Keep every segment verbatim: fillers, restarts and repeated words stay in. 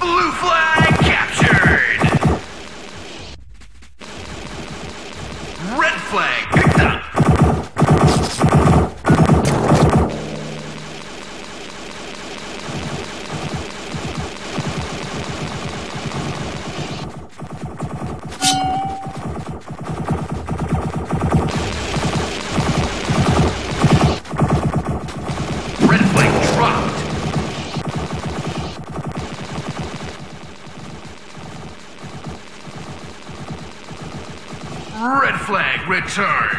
Blue flag captured! Red flag picked up! Red flag returned.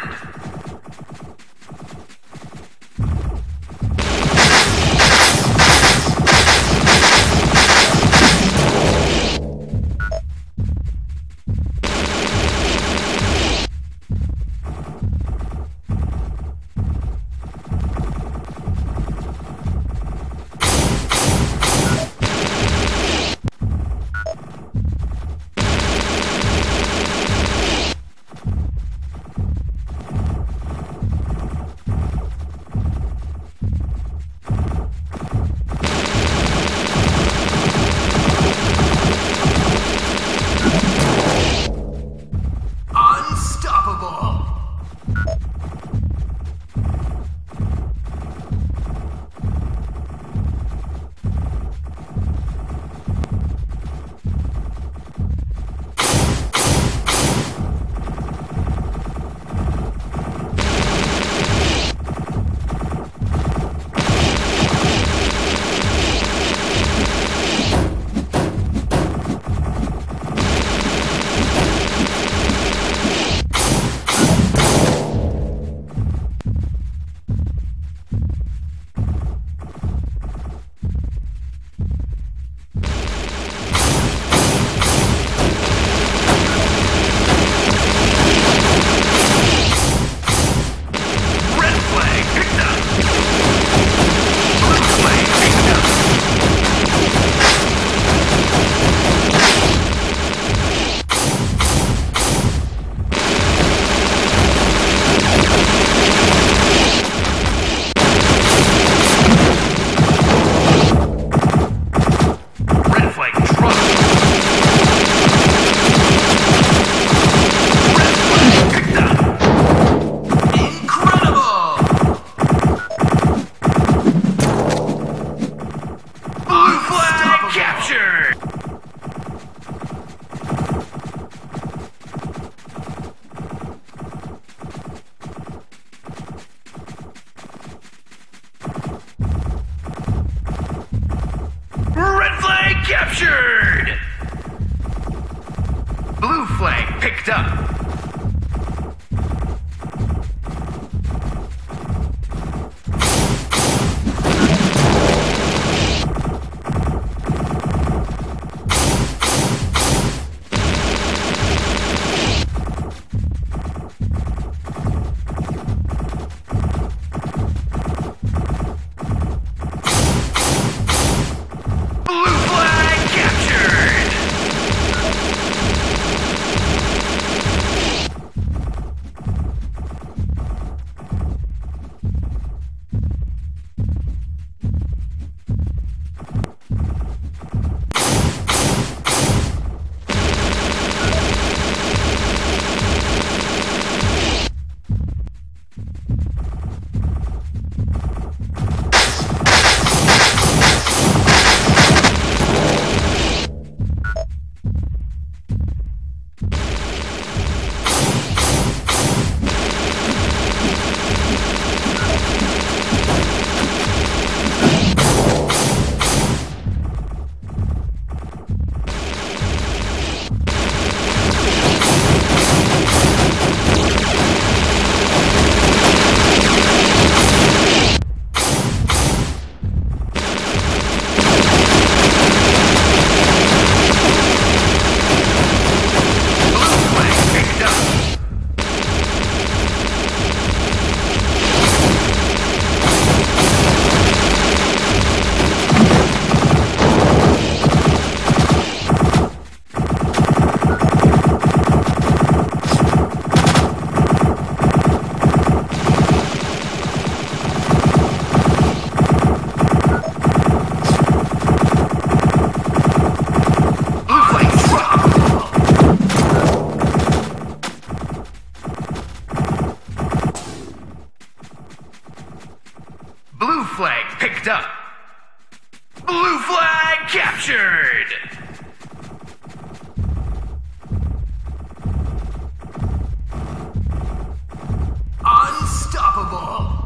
Captured! Blue flag picked up! captured! Unstoppable!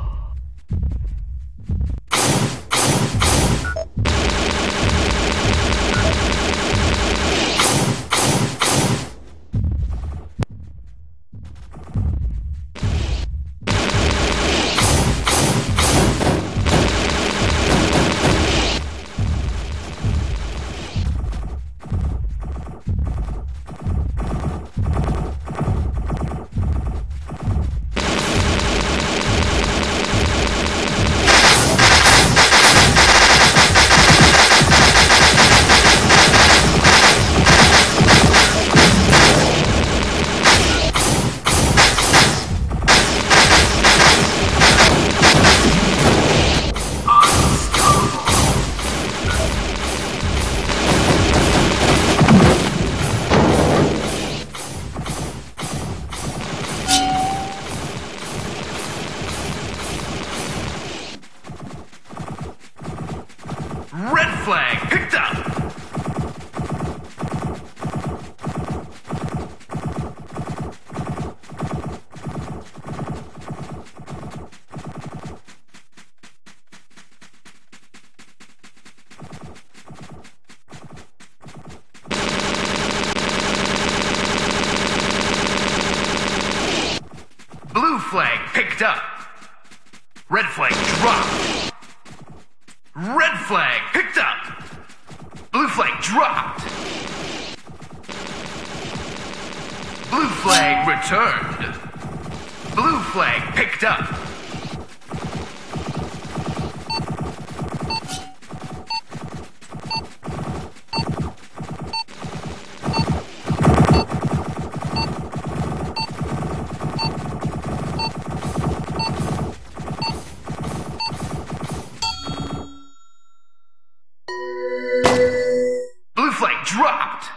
Flag picked up! Blue flag picked up! Red flag dropped! Red flag picked up! Blue flag dropped! Blue flag returned! Blue flag picked up! Dropped!